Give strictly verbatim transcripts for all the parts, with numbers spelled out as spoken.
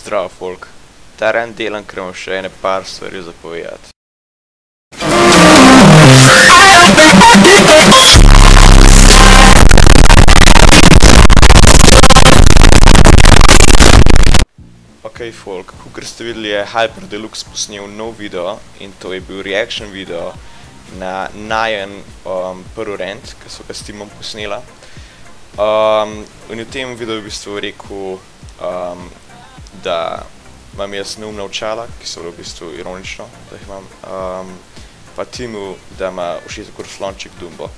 Zdravo, folk. Ta ren delam, ker imam še ene par stvari zapovedati. Ok, folk, kakor ste videli, je Hyper Deluxe posnel nov video in to je bil reaction video na najen um, prvi rant, ki so ga s Timom posnela. Um, in v tem videu bi v bistvu rekel, um, da imam jaz neumna očala, ki so v bistvu ironično, da jih imam, um, pa Timu, da ima všeč kot slonček Dumbo.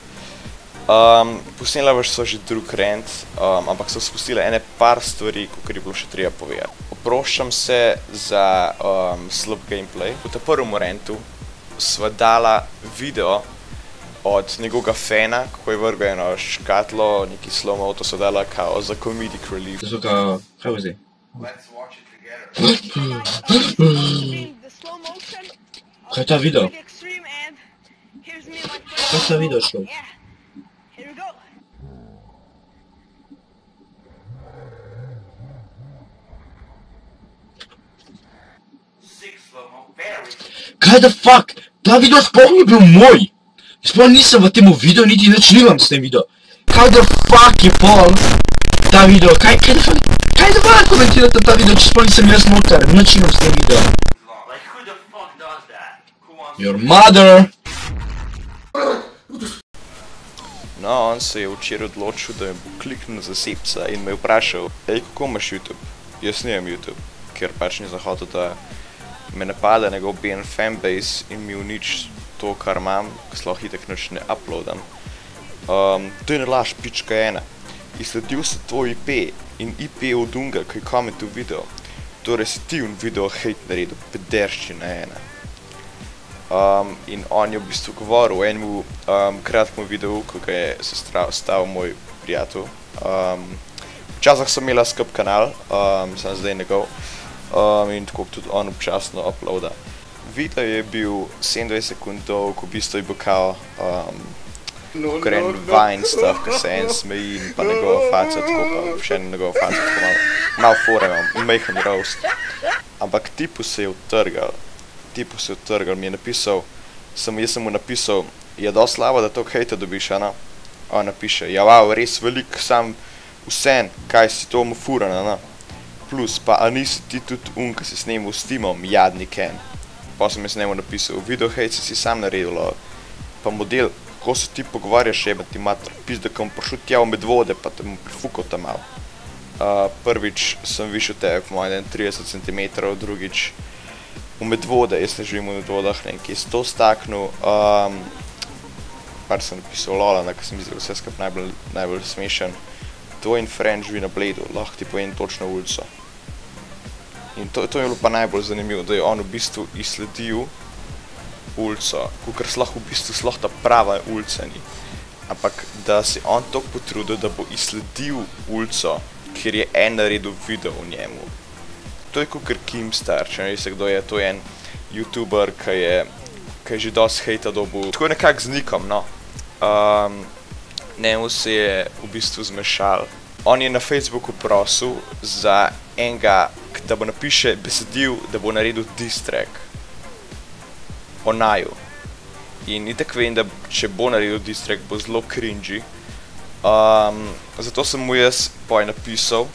Um, posnela pa so že drug rant, um, ampak so spustile ene par stvari, kakor je bilo še treba povedati. Oprošam se za um, slab gameplay. V ta prvem rantu sva dala video od njegovega fena, kako je vrgel eno škatlo, neki slomov, to so dala kao za comedic relief. To so kao, kaj vzi? Kaj je ta video? Kaj je ta video šlo? Kaj the fuck? Ta video sploh ni bil moj! Sploh nisem v temu videu, niti več nimam s tem video. Kaj the fuck je pol ta video? Kaj, kaj the fuck? Kaj the fuck komentirate ta video, če sploh nisem jaz noter, nič imam s tem video. Your mother! No, on se je včeraj odločil, da je bo kliknil za sepca in me vprašal: "Ej, kako imaš YouTube?" Jaz nimam YouTube, ker pač ni zahodo, da me napada njegov B N fanbase in mi unič to, kar imam, sloh itak nič ne uploadam. Um, to je ne laž, pička ena. Izsledil se tvoj I P in I P od unga, ki je komentil video. Torej si ti un video hate naredil, pederščina ena. Um, in on je v bistvu govoril v enemu um, kratkem videu, ko ga je sestavil moj prijatelj. Um, včasih sem imela skup kanal, um, sem zdaj njegov. Um, in tako tudi on občasno uploada. Video je bil sedemindvajset sekund dolg, v bistvu je bil kao um, no, no, en no. Vine stuff, ki se en smeji in pa njegova faca tako, pa še en njegova faca tako malo, malo fore imam, majhen roast. Ampak tipu se je utrgal, tipu se je utrgal, mi je napisal, sem, jaz sem mu napisal, je dosti slabo, da to hejta dobiš, ano? On napiše, ja wow, res velik, sam vsen, kaj si to mu furan, ano? Plus, pa a nisi ti tudi un, ki si snemal s Timom, jadni Ken. Pa sem jaz njemu napisal, video hejt si si sam naredil, pa model, kako se ti pogovarjaš, jebati mater, pizda, ko bom prišel tja v medvode, pa te bom prifukal tam malo. Uh, prvič sem višel tebe, po mojem, trideset centimetrov, drugič v medvode, jaz ne živim v medvodah, nekje si to staknil. Um, par sem napisal lola, na kar sem izdelal vse skup najbolj, najbolj smešen. Tvoj in friend živi na Bledu, lahko ti povem točno ulico. In to, to je bilo pa najbolj zanimivo, da je on v bistvu izsledil ulico, kakor slah v bistvu slah ta prava ulica ni. Ampak da si on tako potrudil, da bo izsledil ulico, kjer je en naredil video v njemu. To je kakor Keemstar, če ne veste kdo je, to je en youtuber, ki je, ki je že dosti hejta dobil. Tako je nekako z nikom, no. Um, njemu se je v bistvu zmešal. On je na Facebooku prosil za enega, da bo napiše besedil, da bo naredil diss track o naju. In itak vem, da če bo naredil diss track, bo zelo cringy. Um, zato sem mu jaz poj napisal,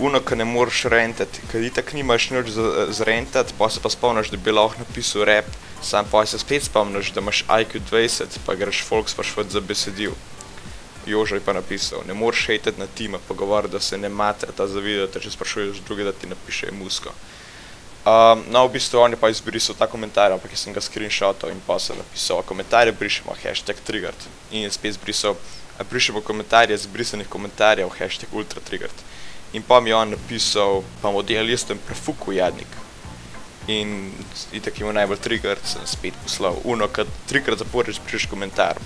uno, ki ne moreš rentati, ker itak nimaš nič za rentati, pa se pa spomniš, da bi lahko napisal rap, sam poj se spet spomniš, da imaš I Q dvajset, pa greš folk sprašvati za besedil. Jožo je pa napisal, ne moreš hejtati na Tima, pa govori, da se ne matata za video, te če sprašuješ druge, da ti napiše musko. Um, no, v bistvu on je pa izbrisal ta komentar, ampak jaz sem ga screenshotal in pa sem napisal, komentarje brišemo, hashtag triggered. In je spet izbrisal, brišemo komentarje izbrisanih komentarjev, hashtag ultra triggered. In pa mi je on napisal, pa model, jaz sem prefuku jadnik. In itak imel najbolj triggered, sem spet poslal, uno, kad trikrat zaporeš, pišeš komentar.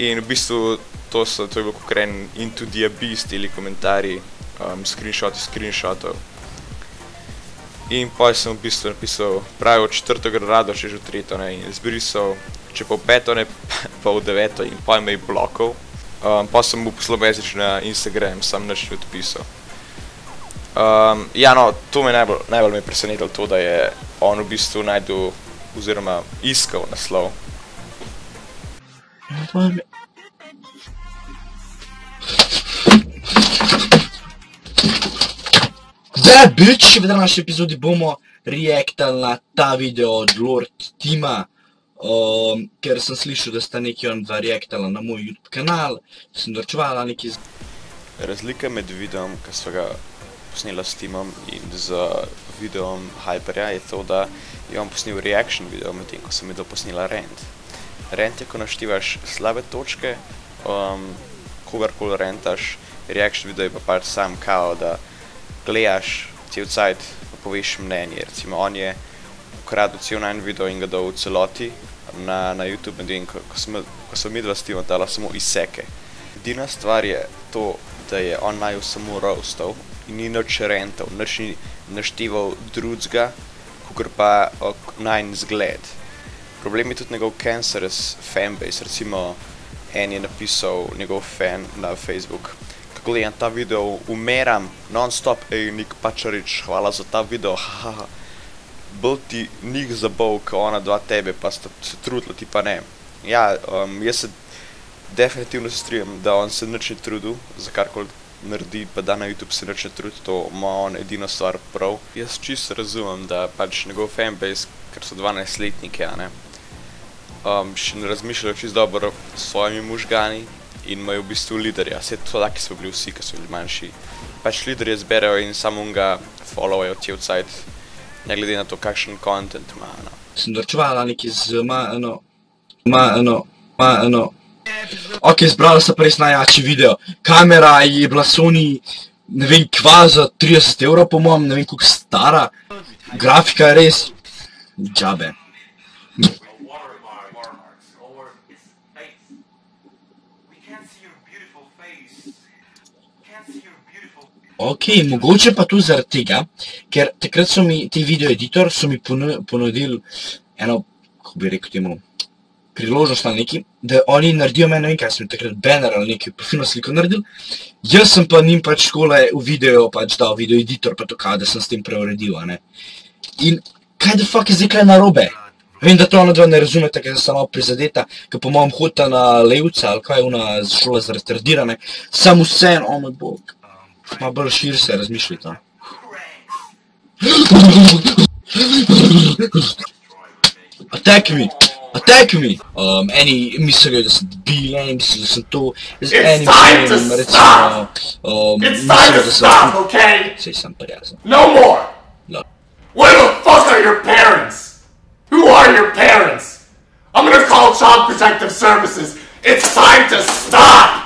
In v bistvu to, so, to je bilo kakor en into the abyss ali komentarji, um, screenshoti screenshotov. In pa sem v bistvu napisal, pravi od četrto grado še že v tretjo, ne, in izbrisal, če pa v peto ne, pa v deveto in pa imej blokov. Um, pa sem mu poslal message na Instagram, sam nič ne odpisal. Um, ja, no, to me najbolj, najbolj me je presenetilo to, da je on v bistvu najdel oziroma iskal naslov. Zdaj, bitch, v današnji epizodi bomo reaktali na ta video od Lord Tima, um, ker sem slišal, da sta neki on dva reaktala na moj YouTube kanal, sem dorčevala neki... Razlika med videom, ki so ga posnela s Timom in z videom Hyperja, je to, da je on posnel reaction video, medtem ko sem je doposnela rant. Rant je, ko naštivaš slabe točke, um, kogarkoli rantaš, reaction video je pa pač sam kao, da gledaš cel cajt, pa poveš mnenje. Recimo, on je ukradil cel najn video in ga dal v celoti na, na YouTube, medtem ko, ko so midva s Timom dala samo izseke. Edina stvar je to, da je on naju samo roastov in ni nič rental, nič ni našteval drugega, kakor pa najn zgled. Problem je tudi njegov cancerous fanbase. Recimo, en je napisal njegov fan na Facebook: "Ko gledam ta video, umeram, non-stop, ej, Nik Pačarič, hvala za ta video, haha." Bolj ti njih zabav, ko ona dva tebe, pa sta se trudila, ti pa ne. Ja, um, jaz se definitivno strinjam, da on se nič ne trudil, za karkoli naredi, pa da na YouTube se nič ne trudi, to ima on edino stvar prav. Jaz čisto razumem, da pač njegov fanbase, ker so dvanajstletniki, a ne, um, še ne razmišljajo čisto dobro s svojimi možgani, in imajo v bistvu liderja. Vse to taki smo bili vsi, ki so bili manjši. Pač liderje zberejo in samo ga followajo cel cajt, ne glede na to, kakšen content ima, no. Sem dorčevala nekaj z mano, mano, mano. Ok, zbrala sem prej najjači video. Kamera je bila Sony, ne vem, kva za trideset evrov po mojem, ne vem koliko stara. Grafika je res džabe. Ok, mogoče pa tudi zaradi tega, ker takrat so mi, te video editor, so mi ponudili eno, kako bi rekel temu, priložnost ali neki, da oni naredijo meni, ne vem kaj, sem takrat banner ali nekaj profilno sliko naredil, jaz sem pa njim pač škole v video pač dal video editor, pa to kaj, da sem s tem preuredil, a ne. In kaj the fuck je zdaj kaj narobe? Vem, da to ona dva ne razume, tako da sta malo prizadeta, ki po mojem hodita na levca ali kaj, ona šola za retardirane, samo vseeno, o moj bog. Ma bolj šir se razmišljati. Attack me! Attack me! Um, eni mislijo, da sem debil, eni mislijo, da sem to... Eni mislijo, recimo... Um, mislijo, da sem... Sej sem prijazan. No more! No. Where the fuck are your parents? Who are your parents? I'm gonna call Child Protective Services. It's time to stop!